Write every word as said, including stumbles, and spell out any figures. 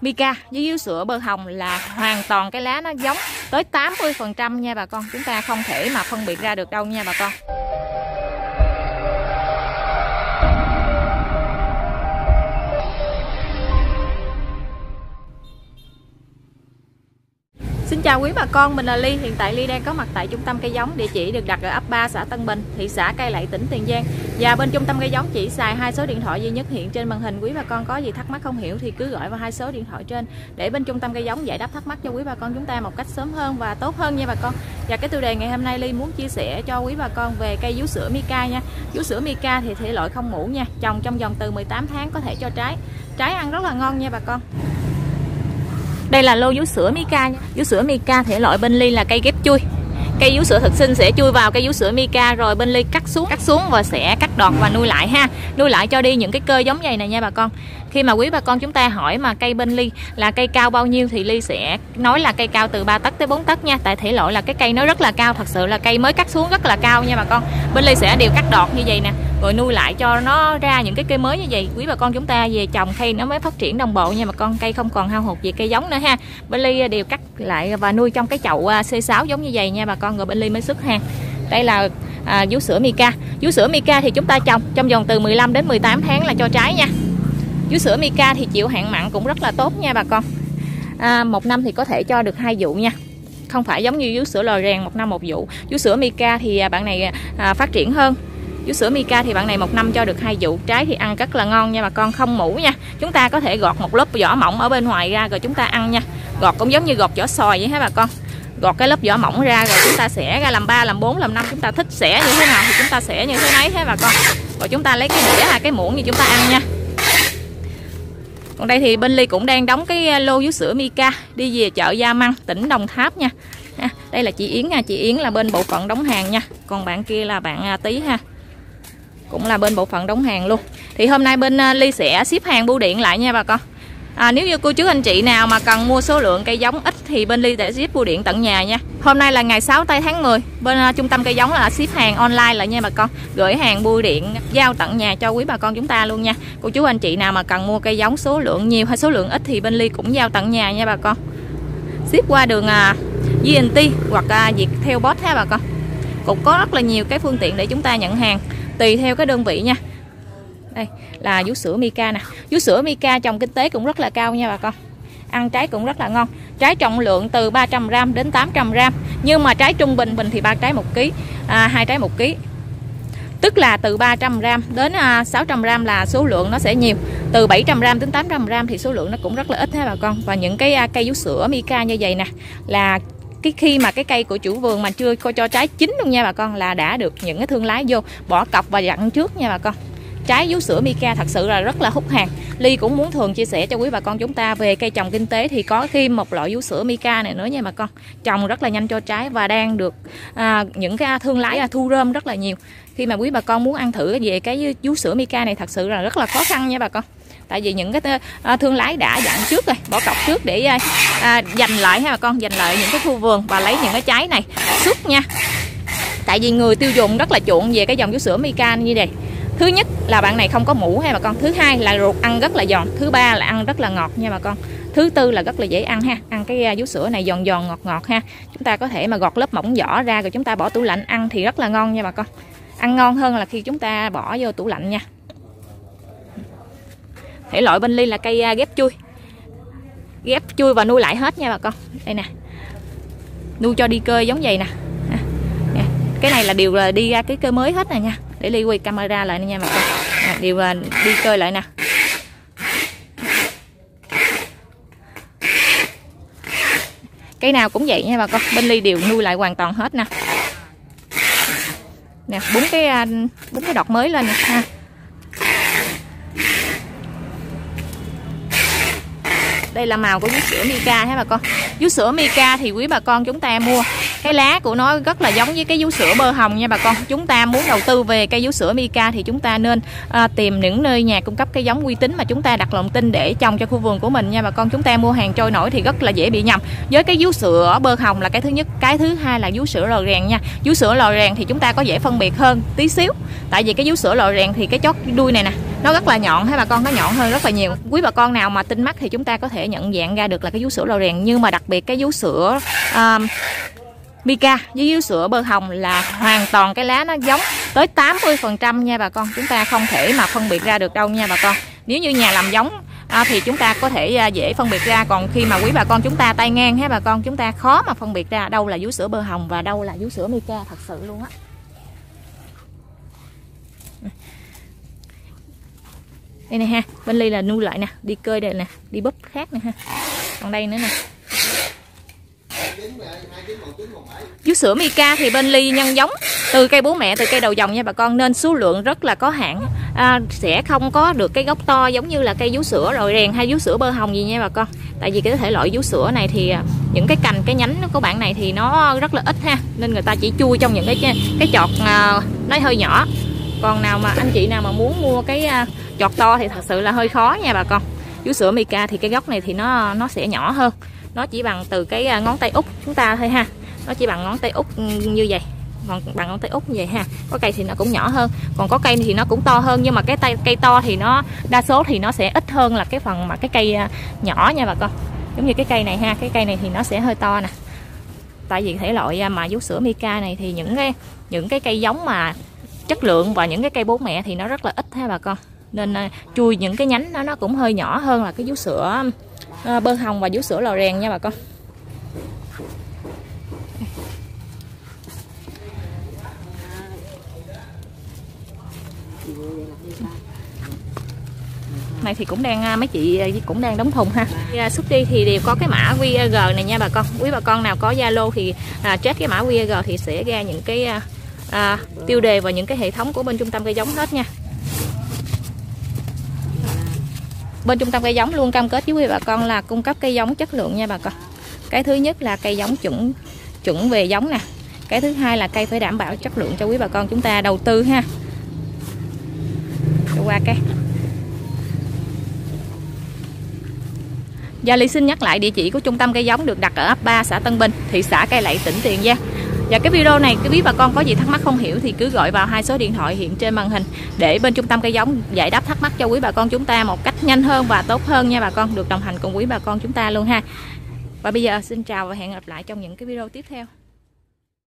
Mica với dưa sữa bờ hồng là hoàn toàn cái lá nó giống tới tám mươi phần trăm nha bà con. Chúng ta không thể mà phân biệt ra được đâu nha bà con. Xin chào quý bà con, mình là Ly. Hiện tại Ly đang có mặt tại Trung tâm Cây Giống, địa chỉ được đặt ở ấp ba xã Tân Bình, thị xã Cai Lậy, tỉnh Tiền Giang. Và bên Trung tâm Cây Giống chỉ xài hai số điện thoại duy nhất hiện trên màn hình. Quý bà con có gì thắc mắc không hiểu thì cứ gọi vào hai số điện thoại trên để bên Trung tâm Cây Giống giải đáp thắc mắc cho quý bà con chúng ta một cách sớm hơn và tốt hơn nha bà con. Và cái tiêu đề ngày hôm nay Ly muốn chia sẻ cho quý bà con về cây vú sữa Mica nha. Vú sữa Mica thì thể loại không mũ nha, trồng trong vòng từ mười tám tháng có thể cho trái. Trái ăn rất là ngon nha bà con. Đây là lô vú sữa Mica nha. Vú sữa Mica thể loại bên Ly là cây ghép chui. Cây vú sữa thực sinh sẽ chui vào cây vú sữa Mica rồi bên Ly cắt xuống, cắt xuống và sẽ cắt đọt và nuôi lại ha. Nuôi lại cho đi những cái cơ giống dày này nha bà con. Khi mà quý bà con chúng ta hỏi mà cây bên Ly là cây cao bao nhiêu thì Ly sẽ nói là cây cao từ ba tấc tới bốn tấc nha. Tại thể loại là cái cây nó rất là cao, thật sự là cây mới cắt xuống rất là cao nha bà con. Bên Ly sẽ đều cắt đọt như vậy nè, rồi nuôi lại cho nó ra những cái cây mới như vậy. Quý bà con chúng ta về trồng khi nó mới phát triển đồng bộ nha bà con, cây không còn hao hụt về cây giống nữa ha. Bên Ly đều cắt lại và nuôi trong cái chậu xê sáu giống như vậy nha bà con, rồi bên Ly mới xuất hàng. Đây là à, vú sữa Mica. Vú sữa Mica thì chúng ta trồng trong vòng từ mười lăm đến mười tám tháng là cho trái nha. Vú sữa Mica thì chịu hạn mặn cũng rất là tốt nha bà con. À, một năm thì có thể cho được hai vụ nha. Không phải giống như vú sữa lò rèn một năm một vụ. Vú sữa Mica thì bạn này à, phát triển hơn. Vú sữa Mica thì bạn này một năm cho được hai vụ. Trái thì ăn rất là ngon nha bà con, không mũ nha. Chúng ta có thể gọt một lớp vỏ mỏng ở bên ngoài ra rồi chúng ta ăn nha. Gọt cũng giống như gọt vỏ xoài vậy hả bà con. Gọt cái lớp vỏ mỏng ra rồi chúng ta xẻ ra làm ba, làm bốn, làm năm. Chúng ta thích xẻ như thế nào thì chúng ta xẻ như thế nấy hả bà con. Rồi chúng ta lấy cái đĩa hay cái muỗng thì chúng ta ăn nha. Còn đây thì bên Ly cũng đang đóng cái lô vú sữa Mica đi về chợ Gia Măng, tỉnh Đồng Tháp nha. À, đây là chị Yến nha, chị Yến là bên bộ phận đóng hàng nha. Còn bạn kia là bạn Tí ha, cũng là bên bộ phận đóng hàng luôn. Thì hôm nay bên Ly sẽ ship hàng bưu điện lại nha bà con. À, nếu như cô chú anh chị nào mà cần mua số lượng cây giống ít thì bên Ly sẽ ship bưu điện tận nhà nha. Hôm nay là ngày sáu tây tháng mười, bên uh, Trung tâm Cây Giống là ship hàng online lại nha bà con, gửi hàng bưu điện giao tận nhà cho quý bà con chúng ta luôn nha. Cô chú anh chị nào mà cần mua cây giống số lượng nhiều hay số lượng ít thì bên Ly cũng giao tận nhà nha bà con. Ship qua đường uh, vê en tê hoặc uh, Viettel Post ha bà con. Cũng có rất là nhiều cái phương tiện để chúng ta nhận hàng tùy theo cái đơn vị nha. Đây là vú sữa Mica nè. Vú sữa Mica trồng kinh tế cũng rất là cao nha bà con. Ăn trái cũng rất là ngon. Trái trọng lượng từ ba trăm gờ-ram đến tám trăm gờ-ram. Nhưng mà trái trung bình bình thì ba trái một ký, à, hai trái một ký. Tức là từ ba trăm gờ-ram đến sáu trăm gờ-ram là số lượng nó sẽ nhiều. Từ bảy trăm gờ-ram đến tám trăm gờ-ram thì số lượng nó cũng rất là ít ha bà con. Và những cái cây vú sữa Mica như vậy nè là cái khi mà cái cây của chủ vườn mà chưa cho trái chín luôn nha bà con là đã được những cái thương lái vô bỏ cọc và dặn trước nha bà con. Trái vú sữa Mica thật sự là rất là hút hàng. Ly cũng muốn thường chia sẻ cho quý bà con chúng ta về cây trồng kinh tế thì có thêm một loại vú sữa Mica này nữa nha bà con. Trồng rất là nhanh cho trái và đang được à, những cái thương lái thu rơm rất là nhiều. Khi mà quý bà con muốn ăn thử về cái vú sữa Mica này thật sự là rất là khó khăn nha bà con. Tại vì những cái thương lái đã dặn trước rồi, bỏ cọc trước để à, dành lại ha bà con, dành lại những cái khu vườn và lấy những cái trái này xuất nha. Tại vì người tiêu dùng rất là chuộng về cái dòng vú sữa Mica như này. Thứ nhất là bạn này không có mũ ha bà con. Thứ hai là ruột ăn rất là giòn. Thứ ba là ăn rất là ngọt nha bà con. Thứ tư là rất là dễ ăn ha. Ăn cái vú sữa này giòn giòn ngọt ngọt ha. Chúng ta có thể mà gọt lớp mỏng vỏ ra rồi chúng ta bỏ tủ lạnh ăn thì rất là ngon nha bà con. Ăn ngon hơn là khi chúng ta bỏ vô tủ lạnh nha. Thể loại bên Ly là cây ghép chui. Ghép chui và nuôi lại hết nha bà con. Đây nè. Nuôi cho đi cơ giống vậy nè. Cái này là điều là đi ra cái cơ mới hết nè nha. Để Ly quay camera lại nha bà con. À, điều đi chơi lại nè. Cây nào cũng vậy nha bà con. Bên Ly đều nuôi lại hoàn toàn hết nè. Nè, bốn cái bốn cái đọt mới lên nè ha. Đây là màu của vú sữa Mica ha bà con. Vú sữa Mica thì quý bà con chúng ta mua cái lá của nó rất là giống với cái vú sữa bơ hồng nha bà con. Chúng ta muốn đầu tư về cây vú sữa Mica thì chúng ta nên à, tìm những nơi nhà cung cấp cây giống uy tín mà chúng ta đặt lòng tin để trồng cho khu vườn của mình nha bà con. Chúng ta mua hàng trôi nổi thì rất là dễ bị nhầm. Với cái vú sữa bơ hồng là cái thứ nhất, cái thứ hai là vú sữa lò rèn nha. Vú sữa lò rèn thì chúng ta có dễ phân biệt hơn tí xíu. Tại vì cái vú sữa lò rèn thì cái chót đuôi này nè, nó rất là nhọn, hay bà con nó nhọn hơn rất là nhiều. Quý bà con nào mà tinh mắt thì chúng ta có thể nhận dạng ra được là cái vú sữa lò rèn, nhưng mà đặc biệt cái vú sữa um, mica với vú sữa bơ hồng là hoàn toàn cái lá nó giống tới tám mươi phần trăm nha bà con. Chúng ta không thể mà phân biệt ra được đâu nha bà con. Nếu như nhà làm giống à, thì chúng ta có thể à, dễ phân biệt ra, còn khi mà quý bà con chúng ta tay ngang ha bà con, chúng ta khó mà phân biệt ra đâu là vú sữa bơ hồng và đâu là vú sữa mica thật sự luôn á. Đây nè ha, bên Ly là nuôi loại nè, đi cơi đây nè, đi búp khác nè ha. Còn đây nữa nè. Vú sữa mica thì bên Ly nhân giống từ cây bố mẹ, từ cây đầu dòng nha bà con, nên số lượng rất là có hạn, à, sẽ không có được cái gốc to giống như là cây vú sữa rồi rèn hay vú sữa bơ hồng gì nha bà con. Tại vì cái thể loại vú sữa này thì những cái cành, cái nhánh của bạn này thì nó rất là ít ha, nên người ta chỉ chui trong những cái cái, cái chọt à, nó hơi nhỏ. Còn nào mà anh chị nào mà muốn mua cái à, chọt to thì thật sự là hơi khó nha bà con. Vú sữa mica thì cái gốc này thì nó nó sẽ nhỏ hơn, nó chỉ bằng từ cái ngón tay út chúng ta thôi ha, nó chỉ bằng ngón tay út như vậy, còn bằng ngón tay út như vậy ha. Có cây thì nó cũng nhỏ hơn, còn có cây thì nó cũng to hơn, nhưng mà cái tay cây to thì nó đa số thì nó sẽ ít hơn là cái phần mà cái cây nhỏ nha bà con. Giống như cái cây này ha, cái cây này thì nó sẽ hơi to nè. Tại vì thể loại mà vú sữa mica này thì những cái những cái cây giống mà chất lượng và những cái cây bố mẹ thì nó rất là ít ha bà con, nên chui những cái nhánh nó nó cũng hơi nhỏ hơn là cái vú sữa à, bơ hồng và vú sữa lò rèn nha bà con. Này thì cũng đang mấy chị cũng đang đóng thùng ha. Xuất đi thì đều có cái mã quy rờ này nha bà con. Quý bà con nào có Zalo thì à, check cái mã quy rờ thì sẽ ra những cái à, tiêu đề và những cái hệ thống của bên Trung Tâm Cây Giống hết nha. Bên Trung Tâm Cây Giống luôn cam kết với quý bà con là cung cấp cây giống chất lượng nha bà con. Cái thứ nhất là cây giống chuẩn chuẩn về giống nè. Cái thứ hai là cây phải đảm bảo chất lượng cho quý bà con chúng ta đầu tư ha. Để qua cái. Và Ly xin nhắc lại địa chỉ của Trung Tâm Cây Giống được đặt ở ấp ba xã Tân Bình, thị xã Cai Lậy, tỉnh Tiền Giang. Và cái video này quý bà con có gì thắc mắc không hiểu thì cứ gọi vào hai số điện thoại hiện trên màn hình để bên Trung Tâm Cây Giống giải đáp thắc mắc cho quý bà con chúng ta một cách nhanh hơn và tốt hơn nha bà con, được đồng hành cùng quý bà con chúng ta luôn ha. Và bây giờ xin chào và hẹn gặp lại trong những cái video tiếp theo.